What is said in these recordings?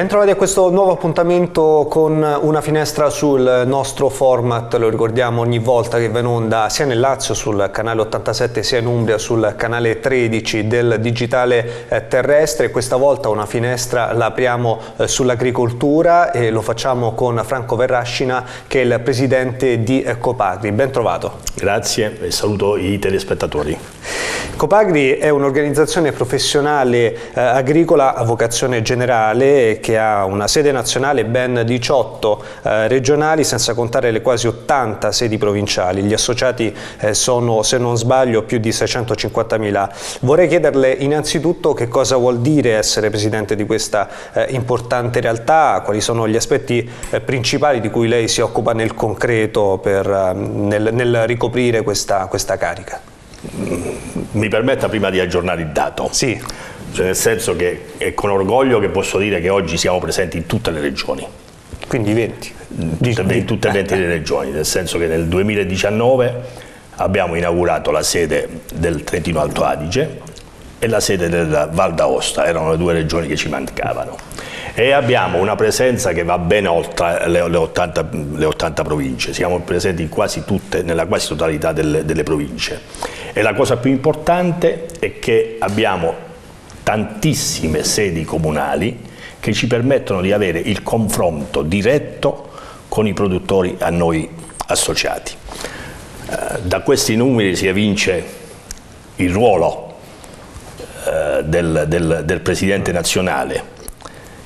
Bentrovati a questo nuovo appuntamento con una finestra sul nostro format, lo ricordiamo ogni volta che va in onda sia nel Lazio sul canale 87 sia in Umbria sul canale 13 del digitale terrestre. Questa volta una finestra la apriamo sull'agricoltura e lo facciamo con Franco Verrascina, che è il presidente di Copagri. Bentrovato. Grazie e saluto i telespettatori. Copagri è un'organizzazione professionale agricola a vocazione generale che ha una sede nazionale e ben 18 regionali, senza contare le quasi 80 sedi provinciali. Gli associati sono, se non sbaglio, più di 650.000. Vorrei chiederle innanzitutto che cosa vuol dire essere presidente di questa importante realtà, quali sono gli aspetti principali di cui lei si occupa nel concreto nel ricoprire questa carica. Mi permetta prima di aggiornare il dato. Sì. Cioè, nel senso che è con orgoglio che posso dire che oggi siamo presenti in tutte le regioni. Quindi 20? In tutte e 20 le regioni, nel senso che nel 2019 abbiamo inaugurato la sede del Trentino Alto Adige e la sede della Val d'Aosta, erano le due regioni che ci mancavano. E abbiamo una presenza che va ben oltre le 80 province, siamo presenti in quasi tutte, nella quasi totalità delle province. E la cosa più importante è che abbiamo tantissime sedi comunali che ci permettono di avere il confronto diretto con i produttori a noi associati. Da questi numeri si evince il ruolo del presidente nazionale,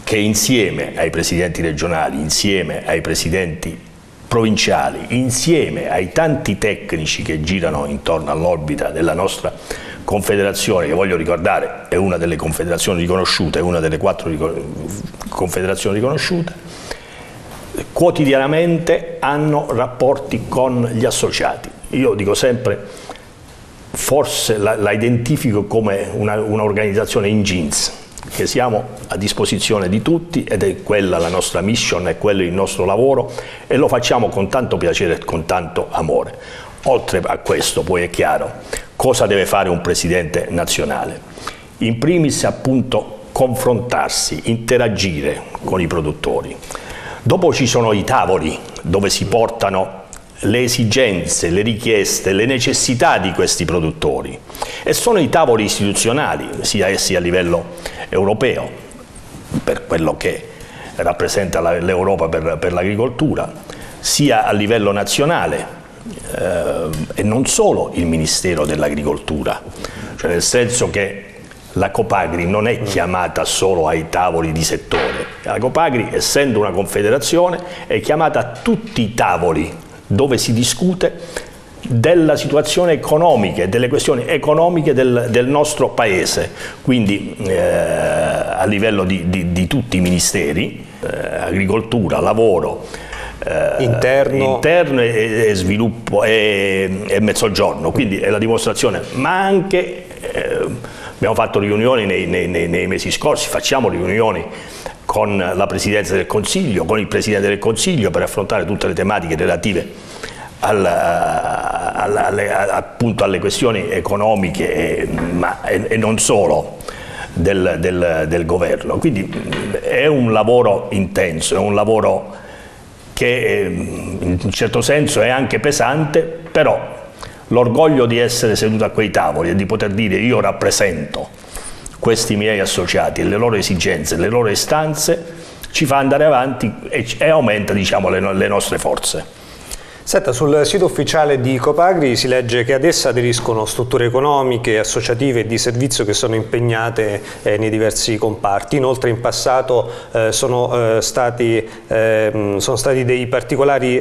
che insieme ai presidenti regionali, insieme ai presidenti provinciali, insieme ai tanti tecnici che girano intorno all'orbita della nostra confederazione, che voglio ricordare è una delle confederazioni riconosciute, è una delle 4 confederazioni riconosciute, quotidianamente hanno rapporti con gli associati. Io dico sempre, forse la identifico come un'organizzazione in jeans, che siamo a disposizione di tutti ed è quella la nostra mission, è quello il nostro lavoro e lo facciamo con tanto piacere e con tanto amore. Oltre a questo poi è chiaro cosa deve fare un presidente nazionale. In primis appunto confrontarsi, interagire con i produttori. Dopo ci sono i tavoli dove si portano le esigenze, le richieste, le necessità di questi produttori e sono i tavoli istituzionali, sia essi a livello europeo, per quello che rappresenta l'Europa per l'agricoltura, sia a livello nazionale. E non solo il Ministero dell'Agricoltura, cioè nel senso che la Copagri non è chiamata solo ai tavoli di settore, la Copagri, essendo una confederazione, è chiamata a tutti i tavoli dove si discute della situazione economica e delle questioni economiche del nostro paese, quindi a livello di tutti i ministeri, agricoltura, lavoro, interno e sviluppo e mezzogiorno, quindi è la dimostrazione, ma anche abbiamo fatto riunioni nei mesi scorsi, facciamo riunioni con la Presidenza del Consiglio, con il Presidente del Consiglio per affrontare tutte le tematiche relative appunto alle questioni economiche e non solo del governo, quindi è un lavoro intenso, è un lavoro che in un certo senso è anche pesante, però l'orgoglio di essere seduto a quei tavoli e di poter dire io rappresento questi miei associati, le loro esigenze, le loro istanze, ci fa andare avanti e aumenta, diciamo, le nostre forze. Senta, sul sito ufficiale di Copagri si legge che ad essa aderiscono strutture economiche, associative e di servizio che sono impegnate nei diversi comparti. Inoltre in passato sono stati dei particolari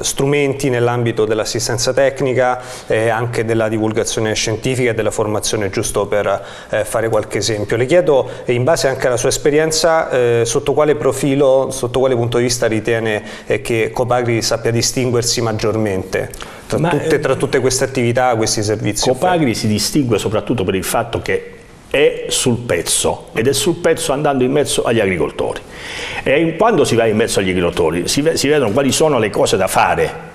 strumenti nell'ambito dell'assistenza tecnica e anche della divulgazione scientifica e della formazione, giusto per fare qualche esempio. Le chiedo, in base anche alla sua esperienza, sotto quale profilo, sotto quale punto di vista ritiene che Copagri sappia distinguersi maggiormente tra tutte queste attività, questi servizi? Copagri si distingue soprattutto per il fatto che è sul pezzo, ed è sul pezzo andando in mezzo agli agricoltori, e quando si va in mezzo agli agricoltori si vedono quali sono le cose da fare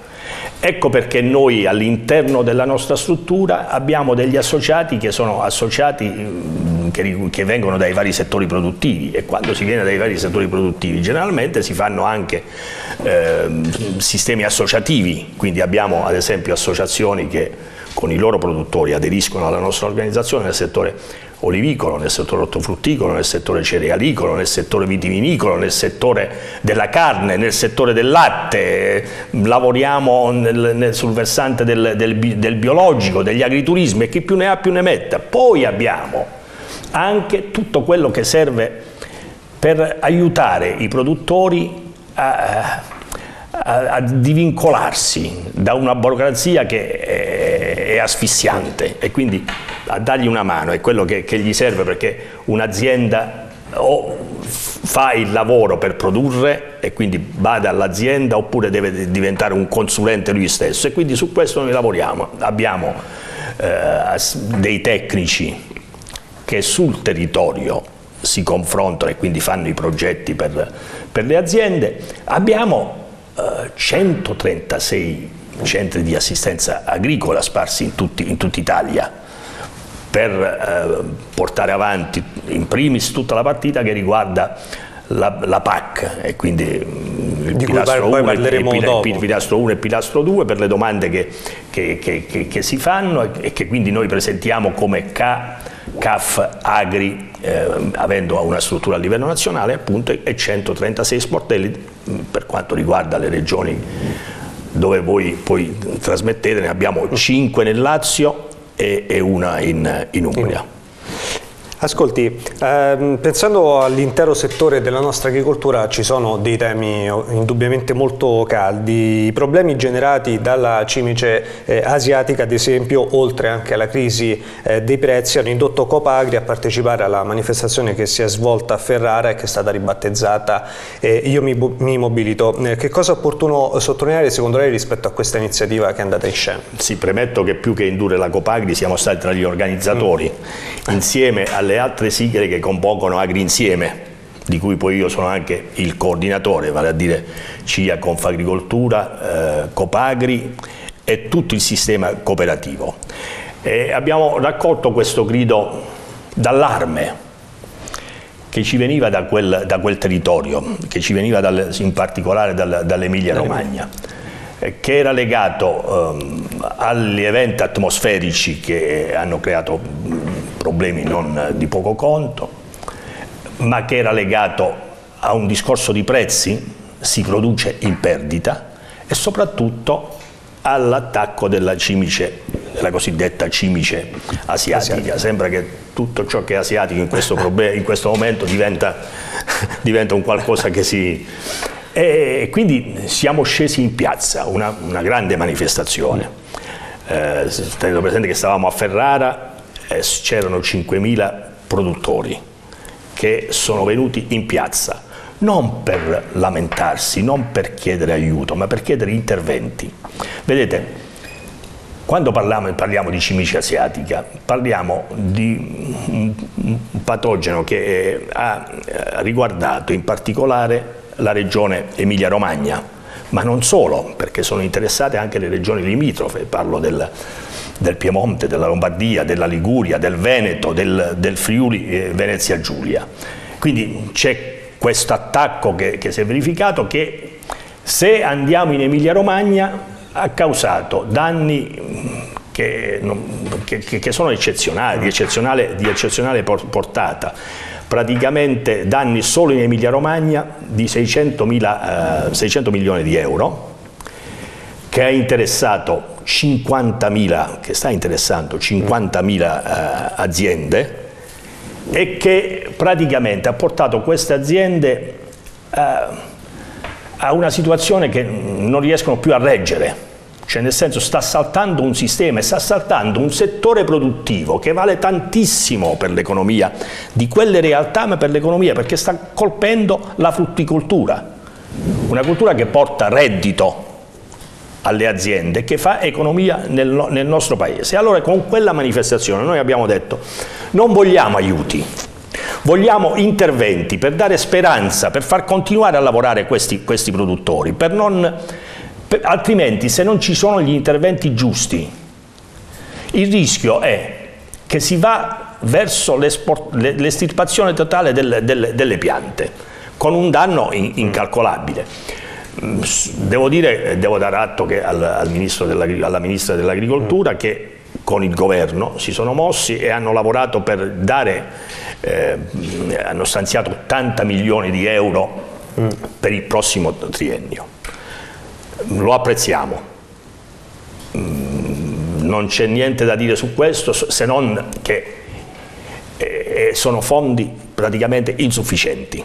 Ecco perché noi all'interno della nostra struttura abbiamo degli associati che sono associati che vengono dai vari settori produttivi, e quando si viene dai vari settori produttivi generalmente si fanno anche sistemi associativi, quindi abbiamo ad esempio associazioni che con i loro produttori aderiscono alla nostra organizzazione nel settore olivicolo, nel settore ortofrutticolo, nel settore cerealicolo, nel settore vitivinicolo, nel settore della carne, nel settore del latte, lavoriamo sul versante del biologico, degli agriturismi e chi più ne ha più ne metta. Poi abbiamo anche tutto quello che serve per aiutare i produttori a divincolarsi da una burocrazia che è asfissiante, e quindi a dargli una mano è quello che gli serve, perché un'azienda o fa il lavoro per produrre e quindi vada all'azienda oppure deve diventare un consulente lui stesso, e quindi su questo noi lavoriamo. Abbiamo dei tecnici che sul territorio si confrontano e quindi fanno i progetti per le aziende. Abbiamo 136 centri di assistenza agricola sparsi in tutta Italia per portare avanti in primis tutta la partita che riguarda la PAC, e quindi il pilastro 1 e il pilastro 2 per le domande che si fanno e che quindi noi presentiamo come CAF Agri, avendo una struttura a livello nazionale appunto, e 136 sportelli per quanto riguarda le regioni dove voi poi trasmettete. Ne abbiamo 5 nel Lazio e una in Umbria. Ascolti, pensando all'intero settore della nostra agricoltura, ci sono dei temi indubbiamente molto caldi. I problemi generati dalla cimice asiatica, ad esempio, oltre anche alla crisi dei prezzi, hanno indotto Copagri a partecipare alla manifestazione che si è svolta a Ferrara e che è stata ribattezzata Io mi mobilito. Che cosa è opportuno sottolineare secondo lei rispetto a questa iniziativa che è andata in scena? Sì, premetto che più che indurre la Copagri siamo stati tra gli organizzatori, insieme alle altre sigle che compongono Agri Insieme, di cui poi io sono anche il coordinatore, vale a dire CIA, Confagricoltura, Copagri e tutto il sistema cooperativo. E abbiamo raccolto questo grido d'allarme che ci veniva da quel territorio, che ci veniva in particolare dall'Emilia Romagna, che era legato agli eventi atmosferici che hanno creato problemi non di poco conto, ma che era legato a un discorso di prezzi: si produce in perdita, e soprattutto all'attacco della cimice, della cosiddetta cimice asiatica. Sembra che tutto ciò che è asiatico in questo momento diventa un qualcosa che si... E quindi siamo scesi in piazza, una grande manifestazione, tenendo presente che stavamo a Ferrara. C'erano 5.000 produttori che sono venuti in piazza non per lamentarsi, non per chiedere aiuto, ma per chiedere interventi. Vedete, quando parliamo di cimice asiatica, parliamo di un patogeno che ha riguardato in particolare la regione Emilia Romagna, ma non solo, perché sono interessate anche le regioni limitrofe. Parlo del Piemonte, della Lombardia, della Liguria, del Veneto, del Friuli Venezia Giulia. Quindi c'è questo attacco che si è verificato, che, se andiamo in Emilia Romagna, ha causato danni che sono eccezionali, di eccezionale portata. Praticamente danni solo in Emilia Romagna di 600 milioni di euro, che ha interessato 50.000, che sta interessando 50.000 aziende, e che praticamente ha portato queste aziende a una situazione che non riescono più a reggere. Cioè, nel senso, sta saltando un sistema e sta saltando un settore produttivo che vale tantissimo per l'economia di quelle realtà, ma per l'economia, perché sta colpendo la frutticoltura, una cultura che porta reddito alle aziende, che fa economia nel nostro paese. Allora, con quella manifestazione noi abbiamo detto: non vogliamo aiuti, vogliamo interventi per dare speranza, per far continuare a lavorare questi produttori, per non Altrimenti, se non ci sono gli interventi giusti, il rischio è che si va verso l'estirpazione totale delle piante, con un danno incalcolabile. Devo dare atto che alla Ministra dell'Agricoltura che con il governo si sono mossi e hanno lavorato per dare, hanno stanziato 80 milioni di euro per il prossimo triennio. Lo apprezziamo, non c'è niente da dire su questo, se non che sono fondi praticamente insufficienti.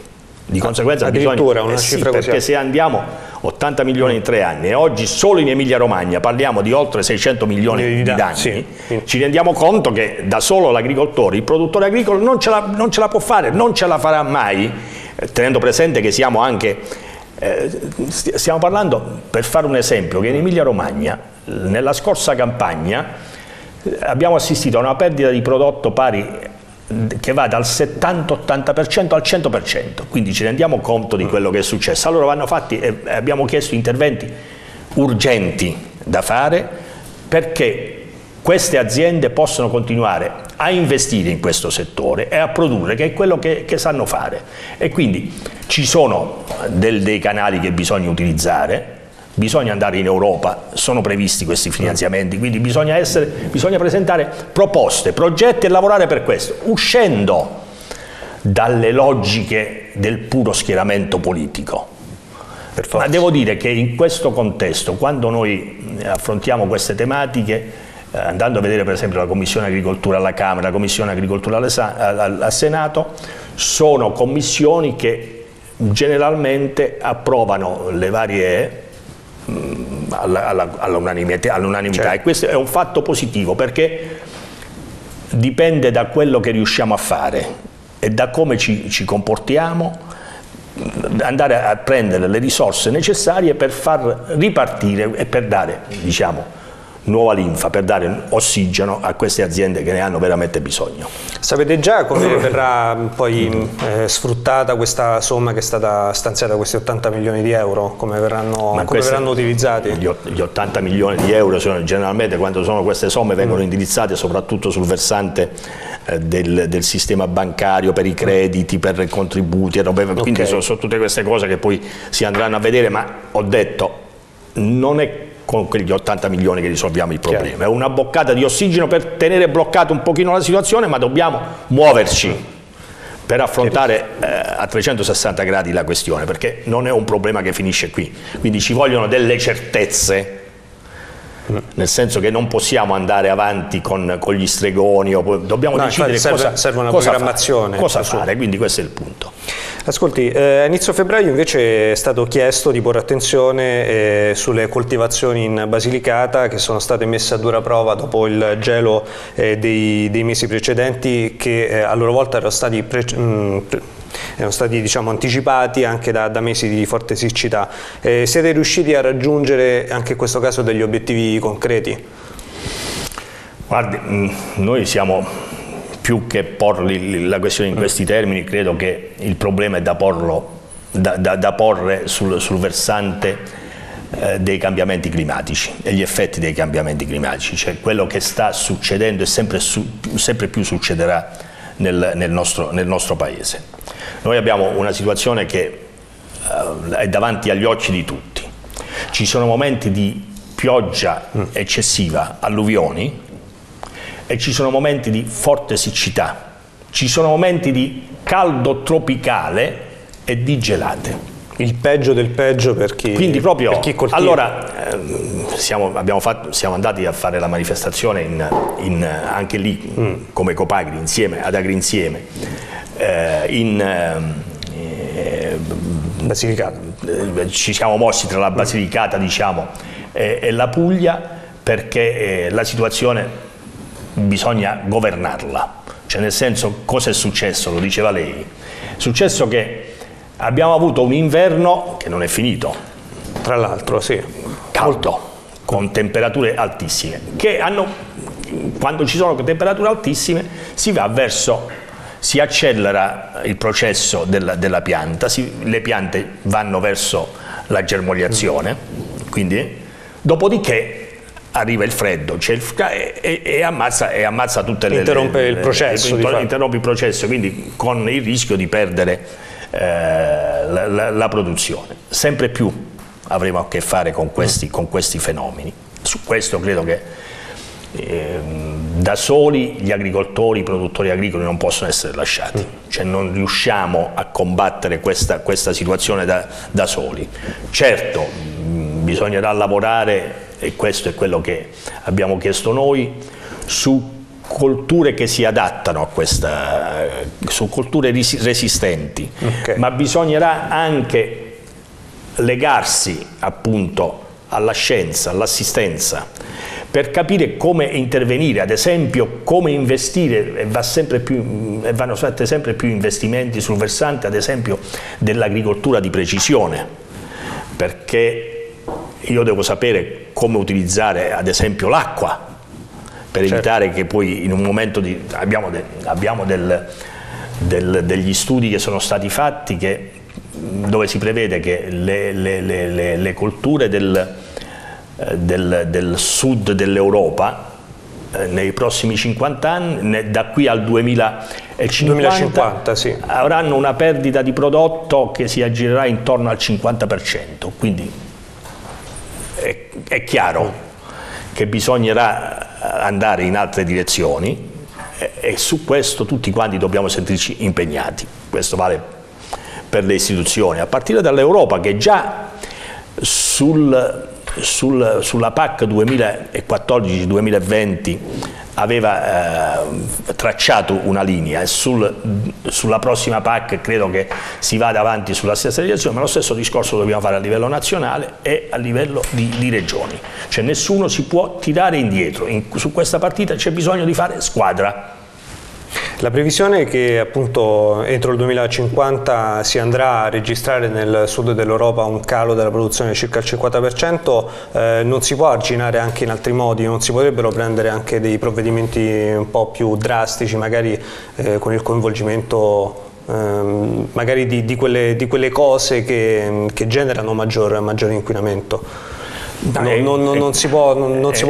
Di conseguenza addirittura bisogna, una cifra così, perché se andiamo 80 milioni in 3 anni e oggi solo in Emilia-Romagna parliamo di oltre 600 milioni di danni, ci rendiamo conto che da solo l'agricoltore, il produttore agricolo non ce la può fare, non ce la farà mai, tenendo presente che siamo anche, stiamo parlando, per fare un esempio, che in Emilia-Romagna nella scorsa campagna abbiamo assistito a una perdita di prodotto pari che va dal 70-80% al 100%, quindi ci rendiamo conto di quello che è successo. Allora vanno fatti, abbiamo chiesto interventi urgenti da fare perché queste aziende possano continuare a investire in questo settore e a produrre, che è quello che sanno fare. E quindi ci sono dei canali che bisogna utilizzare, bisogna andare in Europa, sono previsti questi finanziamenti, quindi bisogna presentare proposte, progetti e lavorare per questo, uscendo dalle logiche del puro schieramento politico. Ma devo dire che in questo contesto, quando noi affrontiamo queste tematiche, andando a vedere per esempio la Commissione Agricoltura alla Camera, la Commissione Agricoltura al Senato, sono commissioni che generalmente approvano le varie all'unanimità, certo. E questo è un fatto positivo perché dipende da quello che riusciamo a fare e da come ci comportiamo, andare a prendere le risorse necessarie per far ripartire e per dare, diciamo, nuova linfa, per dare ossigeno a queste aziende che ne hanno veramente bisogno. Sapete già come verrà poi sfruttata questa somma che è stata stanziata, questi 80 milioni di euro? Come verranno utilizzati? Gli 80 milioni di euro sono, generalmente quando sono queste somme vengono indirizzate soprattutto sul versante del sistema bancario, per i crediti, per i contributi, quindi sono tutte queste cose che poi si andranno a vedere, ma ho detto, non è con quegli 80 milioni che risolviamo il problema. Chiaro. È una boccata di ossigeno per tenere bloccata un pochino la situazione, ma dobbiamo muoverci per affrontare a 360 gradi la questione, perché non è un problema che finisce qui, quindi ci vogliono delle certezze, nel senso che non possiamo andare avanti con gli stregoni, dobbiamo decidere serve una programmazione, cosa fare, quindi questo è il punto. Ascolti, a inizio febbraio invece è stato chiesto di porre attenzione sulle coltivazioni in Basilicata che sono state messe a dura prova dopo il gelo dei mesi precedenti, che a loro volta erano stati diciamo, anticipati anche da mesi di forte siccità. Siete riusciti a raggiungere anche in questo caso degli obiettivi concreti? Guardi, noi siamo... Più che porre la questione in questi termini, credo che il problema è da porre sul versante dei cambiamenti climatici e gli effetti dei cambiamenti climatici, cioè quello che sta succedendo e sempre più succederà nel nostro paese. Noi abbiamo una situazione che è davanti agli occhi di tutti, ci sono momenti di pioggia eccessiva, alluvioni, e ci sono momenti di forte siccità, ci sono momenti di caldo tropicale e di gelate. Il peggio del peggio per chi, quindi proprio, per chi coltiva. Allora, siamo andati a fare la manifestazione anche lì, come Copagri, insieme ad Agri Insieme, Basilicata. Ci siamo mossi tra la Basilicata, diciamo, e la Puglia, perché la situazione... bisogna governarla, cioè nel senso, cosa è successo, lo diceva lei, è successo che abbiamo avuto un inverno che non è finito, tra l'altro, sì, caldo, con temperature altissime, che quando ci sono temperature altissime si va verso, si accelera il processo della pianta, le piante vanno verso la germogliazione, Quindi, dopodiché arriva il freddo, c'è il e ammazza tutte le... Interrompe il processo. Interrompe il processo, quindi con il rischio di perdere la produzione. Sempre più avremo a che fare con questi fenomeni. Su questo credo che da soli gli agricoltori, i produttori agricoli non possono essere lasciati, cioè non riusciamo a combattere questa situazione da soli. Certo, bisognerà lavorare, e questo è quello che abbiamo chiesto noi, su colture che si adattano a questa, su colture resistenti, ma bisognerà anche legarsi appunto alla scienza, all'assistenza, per capire come intervenire, ad esempio come investire, e vanno fatti sempre più investimenti sul versante, ad esempio, dell'agricoltura di precisione, perché io devo sapere come utilizzare ad esempio l'acqua per evitare che poi in un momento di... abbiamo degli studi che sono stati fatti dove si prevede che le colture del sud dell'Europa nei prossimi 50 anni, da qui al 2050 sì, avranno una perdita di prodotto che si aggirerà intorno al 50%, quindi è chiaro che bisognerà andare in altre direzioni, e su questo tutti quanti dobbiamo sentirci impegnati. Questo vale per le istituzioni, a partire dall'Europa, che già sulla PAC 2014-2020 aveva tracciato una linea, e sulla prossima PAC credo che si vada avanti sulla stessa direzione, ma lo stesso discorso lo dobbiamo fare a livello nazionale e a livello di regioni, cioè nessuno si può tirare indietro, su questa partita c'è bisogno di fare squadra. La previsione è che appunto entro il 2050 si andrà a registrare nel sud dell'Europa un calo della produzione di circa il 50%, non si può arginare anche in altri modi, non si potrebbero prendere anche dei provvedimenti un po' più drastici, magari con il coinvolgimento magari di quelle cose che generano maggior inquinamento? Non si può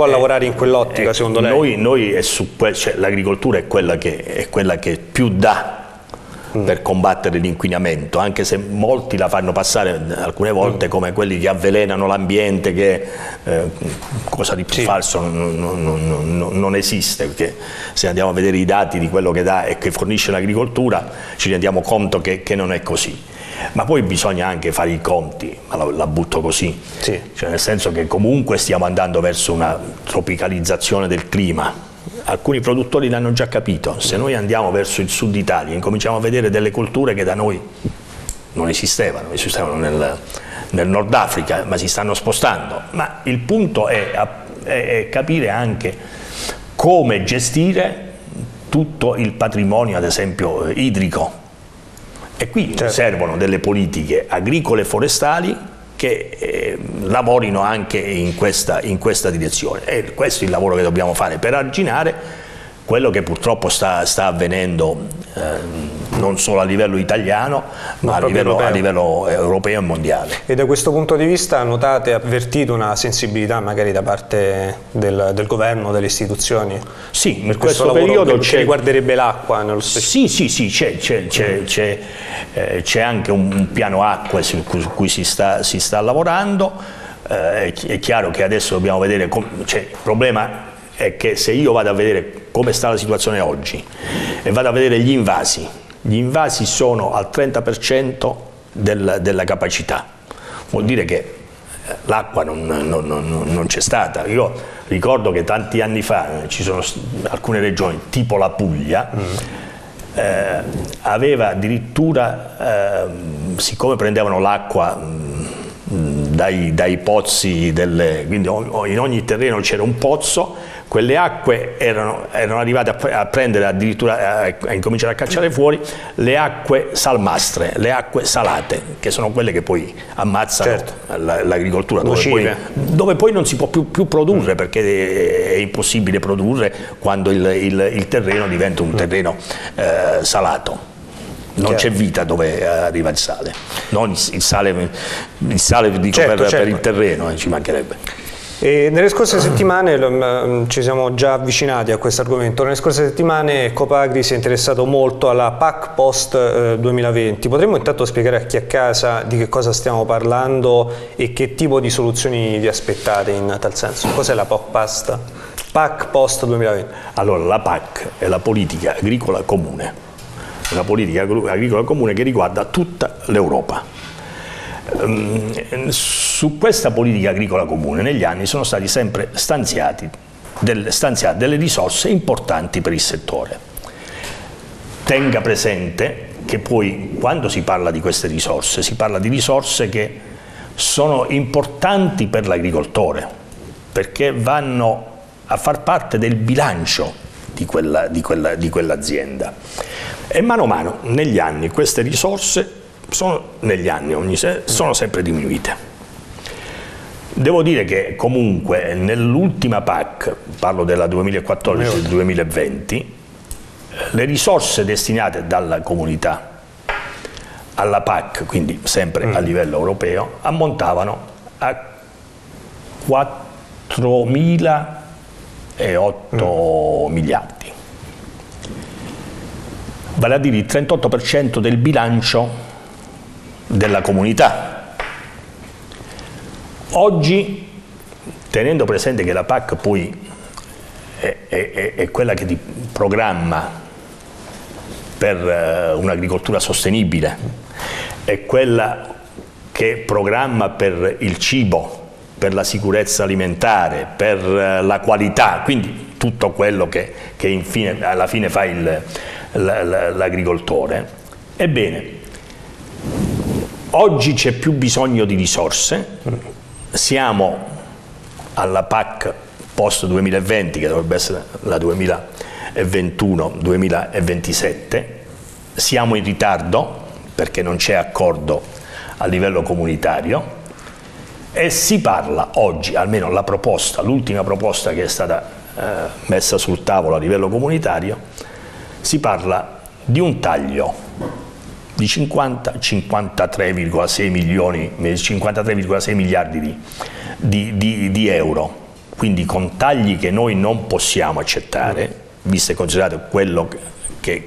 lavorare in quell'ottica, secondo lei? Cioè, l'agricoltura è quella che più dà per combattere l'inquinamento, anche se molti la fanno passare alcune volte come quelli che avvelenano l'ambiente, che cosa di più falso non esiste, perché se andiamo a vedere i dati di quello che dà e che fornisce l'agricoltura ci rendiamo conto che non è così. Ma poi bisogna anche fare i conti, ma la butto così, cioè nel senso che comunque stiamo andando verso una tropicalizzazione del clima. Alcuni produttori l'hanno già capito, se noi andiamo verso il sud Italia e cominciamo a vedere delle colture che da noi non esistevano, nel Nord Africa, ma si stanno spostando. Ma il punto è capire anche come gestire tutto il patrimonio, ad esempio idrico. E qui servono delle politiche agricole e forestali che lavorino anche in questa direzione. E questo è il lavoro che dobbiamo fare per arginare quello che purtroppo sta avvenendo non solo a livello italiano, ma a livello europeo e mondiale. E da questo punto di vista notate, avvertite una sensibilità magari da parte del governo, delle istituzioni? Sì, per questo periodo che riguarderebbe l'acqua nello specifico. Sì, c'è anche un piano acqua su cui si sta lavorando, è chiaro che adesso dobbiamo vedere, il problema è che se io vado a vedere come sta la situazione oggi e vado a vedere gli invasi sono al 30% della capacità, vuol dire che l'acqua non c'è stata. Io ricordo che tanti anni fa ci sono alcune regioni, tipo la Puglia, aveva addirittura, siccome prendevano l'acqua dai pozzi, quindi in ogni terreno c'era un pozzo, quelle acque erano arrivate a prendere addirittura, a incominciare a cacciare fuori le acque salmastre, le acque salate, che sono quelle che poi ammazzano l'agricoltura, dove poi non si può più produrre, perché è impossibile produrre quando il terreno diventa un terreno salato. non c'è vita dove arriva il sale, non il sale dico, certo, per il terreno, ci mancherebbe. E nelle scorse settimane ci siamo già avvicinati a questo argomento. Nelle scorse settimane Copagri si è interessato molto alla PAC post 2020. Potremmo intanto spiegare a chi è a casa di che cosa stiamo parlando e che tipo di soluzioni vi aspettate in tal senso? Cos'è la PAC post 2020? Allora, la PAC è la politica agricola comune, una politica agricola comune che riguarda tutta l'Europa. Su questa politica agricola comune negli anni sono stati sempre stanziate delle risorse importanti per il settore. Tenga presente che poi quando si parla di queste risorse si parla di risorse che sono importanti per l'agricoltore, perché vanno a far parte del bilancio di quell'azienda, e mano a mano negli anni queste risorse sono sempre diminuite. Devo dire che comunque nell'ultima PAC, parlo della 2014-2020, le risorse destinate dalla comunità alla PAC, quindi sempre a livello europeo, ammontavano a 4.008 miliardi, vale a dire il 38% del bilancio della comunità. Oggi, tenendo presente che la PAC poi è quella che ti programma per un'agricoltura sostenibile, è quella che programma per il cibo, per la sicurezza alimentare, per la qualità, quindi tutto quello che infine, alla fine fa l'agricoltore, ebbene oggi c'è più bisogno di risorse. Siamo alla PAC post 2020, che dovrebbe essere la 2021-2027, siamo in ritardo perché non c'è accordo a livello comunitario e si parla oggi, almeno la proposta, l'ultima proposta che è stata messa sul tavolo a livello comunitario, si parla di un taglio di 53,6 miliardi di euro, quindi con tagli che noi non possiamo accettare, visto e considerato quello che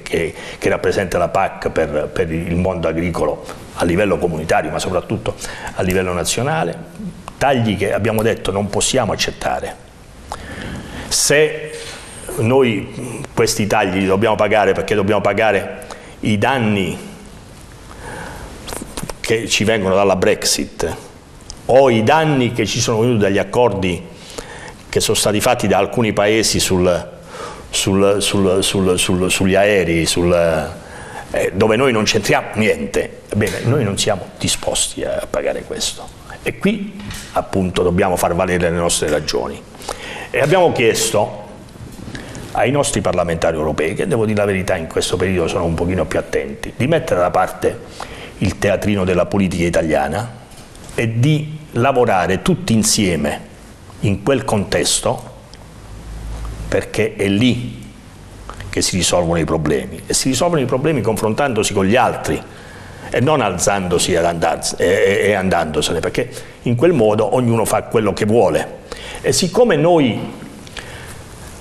rappresenta la PAC per il mondo agricolo a livello comunitario, ma soprattutto a livello nazionale, tagli che abbiamo detto non possiamo accettare. Se noi questi tagli li dobbiamo pagare, perché dobbiamo pagare i danni che ci vengono dalla Brexit o i danni che ci sono venuti dagli accordi che sono stati fatti da alcuni paesi sugli aerei, dove noi non c'entriamo niente, ebbene noi non siamo disposti a pagare questo, e qui appunto dobbiamo far valere le nostre ragioni. E abbiamo chiesto ai nostri parlamentari europei, che devo dire la verità in questo periodo sono un pochino più attenti, di mettere da parte il teatrino della politica italiana e di lavorare tutti insieme in quel contesto, perché è lì che si risolvono i problemi, e si risolvono i problemi confrontandosi con gli altri e non alzandosi e andandosene, perché in quel modo ognuno fa quello che vuole. E siccome noi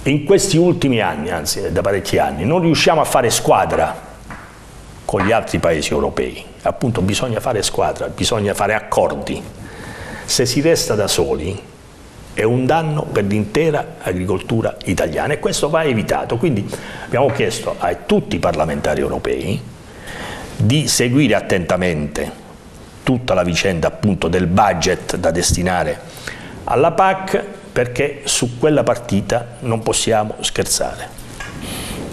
in questi ultimi anni, anzi da parecchi anni, non riusciamo a fare squadra con gli altri paesi europei, appunto bisogna fare squadra, bisogna fare accordi. Se si resta da soli è un danno per l'intera agricoltura italiana e questo va evitato. Quindi abbiamo chiesto a tutti i parlamentari europei di seguire attentamente tutta la vicenda appunto del budget da destinare alla PAC, perché su quella partita non possiamo scherzare.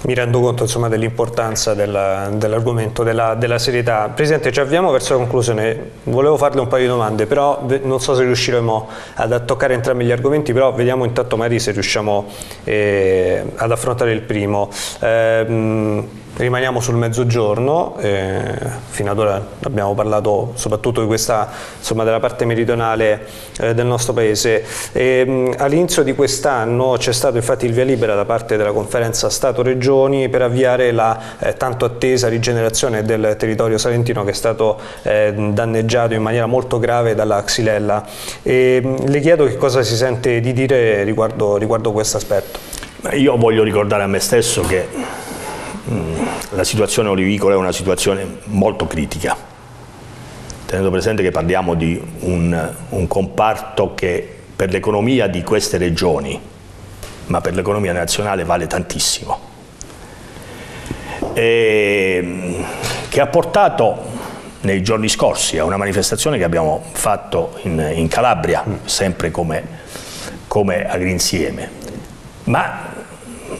Mi rendo conto dell'importanza dell'argomento, della serietà. Presidente, ci avviamo verso la conclusione. Volevo farle un paio di domande, però non so se riusciremo ad toccare entrambi gli argomenti, però vediamo intanto magari se riusciamo ad affrontare il primo. Rimaniamo sul mezzogiorno, fino ad ora abbiamo parlato soprattutto di questa, insomma, della parte meridionale del nostro paese. All'inizio di quest'anno c'è stato infatti il via libera da parte della conferenza Stato-Regioni per avviare la tanto attesa rigenerazione del territorio salentino, che è stato danneggiato in maniera molto grave dalla Xylella. Le chiedo che cosa si sente di dire riguardo questo aspetto. Io voglio ricordare a me stesso che la situazione olivicola è una situazione molto critica, tenendo presente che parliamo di un comparto che per l'economia di queste regioni, ma per l'economia nazionale, vale tantissimo, e che ha portato nei giorni scorsi a una manifestazione che abbiamo fatto in Calabria, sempre come Agri Insieme, ma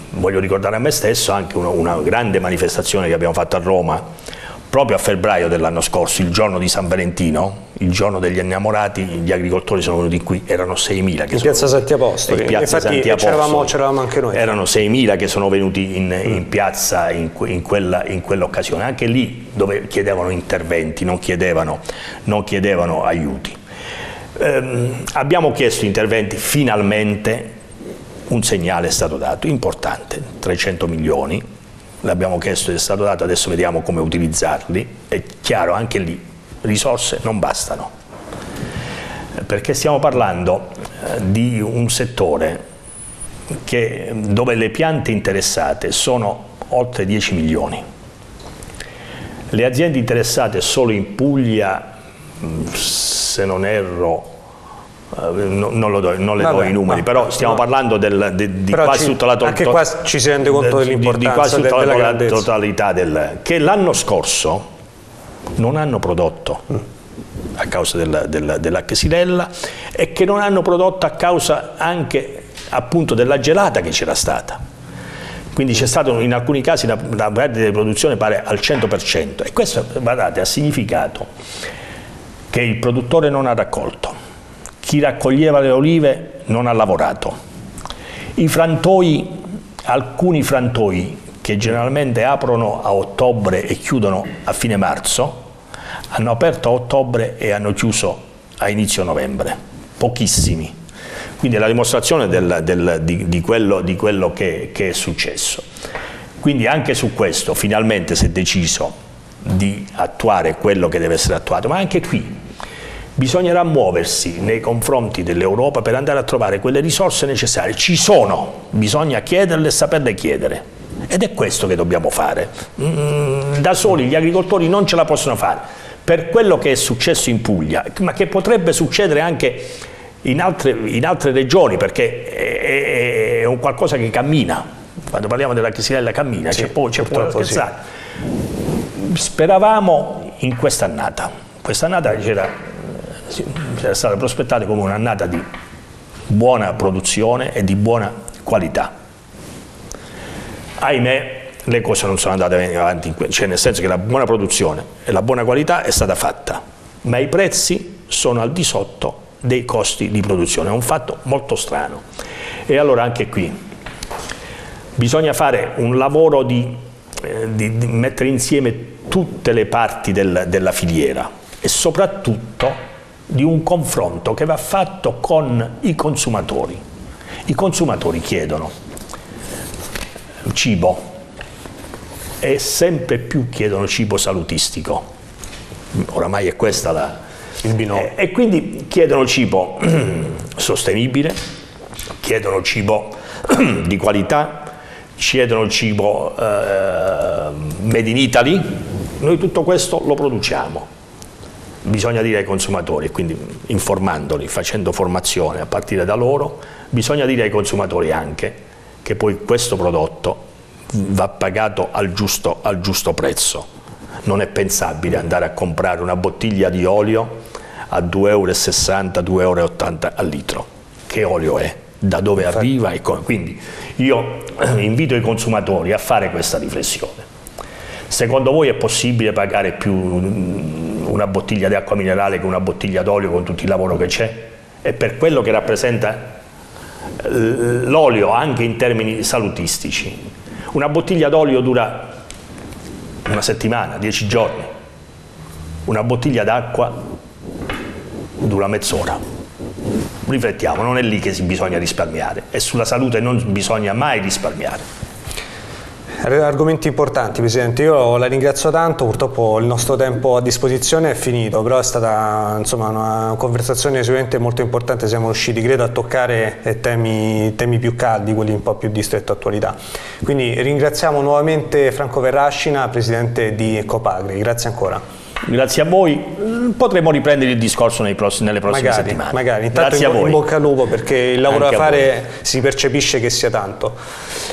voglio ricordare a me stesso anche una grande manifestazione che abbiamo fatto a Roma proprio a febbraio dell'anno scorso, il giorno di San Valentino, il giorno degli innamorati. Gli agricoltori sono venuti qui, erano 6.000 che in piazza Santi Apostoli, c'eravamo anche noi, erano 6.000 che sono venuti in piazza in quell'occasione, anche lì dove chiedevano interventi, non chiedevano aiuti. Abbiamo chiesto interventi, finalmente un segnale è stato dato, importante, 300 milioni, l'abbiamo chiesto ed è stato dato, adesso vediamo come utilizzarli. È chiaro, anche lì, risorse non bastano, perché stiamo parlando di un settore dove le piante interessate sono oltre 10 milioni, le aziende interessate solo in Puglia, se non erro, non le do i numeri, però stiamo parlando di quasi tutta la totalità che l'anno scorso non hanno prodotto a causa della Xylella, e che non hanno prodotto a causa anche appunto della gelata che c'era stata. Quindi c'è stata in alcuni casi una perdita di produzione pari al 100%, e questo, guardate, ha significato che il produttore non ha raccolto, chi raccoglieva le olive non ha lavorato, i frantoi, alcuni frantoi che generalmente aprono a ottobre e chiudono a fine marzo, hanno aperto a ottobre e hanno chiuso a inizio novembre, pochissimi. Quindi è la dimostrazione di quello che è successo. Quindi anche su questo finalmente si è deciso di attuare quello che deve essere attuato, ma anche qui bisognerà muoversi nei confronti dell'Europa per andare a trovare quelle risorse necessarie. Ci sono, bisogna chiederle e saperle chiedere, ed è questo che dobbiamo fare. Da soli gli agricoltori non ce la possono fare, per quello che è successo in Puglia, ma che potrebbe succedere anche in altre regioni, perché è un qualcosa che cammina. Quando parliamo della Xylella cammina, sì, c'è poco da scherzare. Speravamo in quest'annata c'era stata prospettata come un'annata di buona produzione e di buona qualità. Ahimè, le cose non sono andate avanti, cioè nel senso che la buona produzione e la buona qualità è stata fatta, ma i prezzi sono al di sotto dei costi di produzione. È un fatto molto strano. E allora anche qui bisogna fare un lavoro di mettere insieme tutte le parti della filiera, e soprattutto di un confronto che va fatto con i consumatori. I consumatori chiedono cibo, e sempre più chiedono cibo salutistico, oramai è questa il binomio, e quindi chiedono cibo sostenibile, chiedono cibo di qualità, chiedono cibo made in Italy. Noi tutto questo lo produciamo. Bisogna dire ai consumatori, quindi informandoli, facendo formazione a partire da loro, bisogna dire ai consumatori anche che poi questo prodotto va pagato al giusto prezzo. Non è pensabile andare a comprare una bottiglia di olio a 2,60 euro, 2,80 al litro. Che olio è? Da dove arriva? E come? Quindi io invito i consumatori a fare questa riflessione. Secondo voi è possibile pagare più una bottiglia di acqua minerale che una bottiglia d'olio, con tutto il lavoro che c'è? E per quello che rappresenta l'olio anche in termini salutistici. Una bottiglia d'olio dura una settimana, 10 giorni. Una bottiglia d'acqua dura mezz'ora. Riflettiamo, non è lì che si bisogna risparmiare, e sulla salute non bisogna mai risparmiare. Argomenti importanti, Presidente, io la ringrazio tanto, purtroppo il nostro tempo a disposizione è finito, però è stata insomma una conversazione sicuramente molto importante, siamo riusciti credo a toccare temi più caldi, quelli un po' più di stretta attualità. Quindi ringraziamo nuovamente Franco Verrascina, Presidente di Copagri, grazie ancora. Grazie a voi, potremo riprendere il discorso nelle prossime settimane. Magari, intanto grazie a voi. In bocca al lupo, perché il lavoro da fare si percepisce che sia tanto.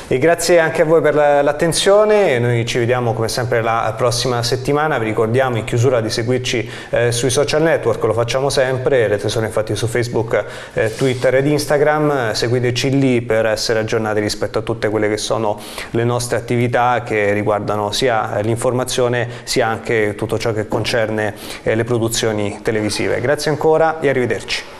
E grazie anche a voi per l'attenzione, noi ci vediamo come sempre la prossima settimana, vi ricordiamo in chiusura di seguirci sui social network, lo facciamo sempre, le sono infatti su Facebook, Twitter ed Instagram, seguiteci lì per essere aggiornati rispetto a tutte quelle che sono le nostre attività che riguardano sia l'informazione sia anche tutto ciò che concerne le produzioni televisive. Grazie ancora e arrivederci.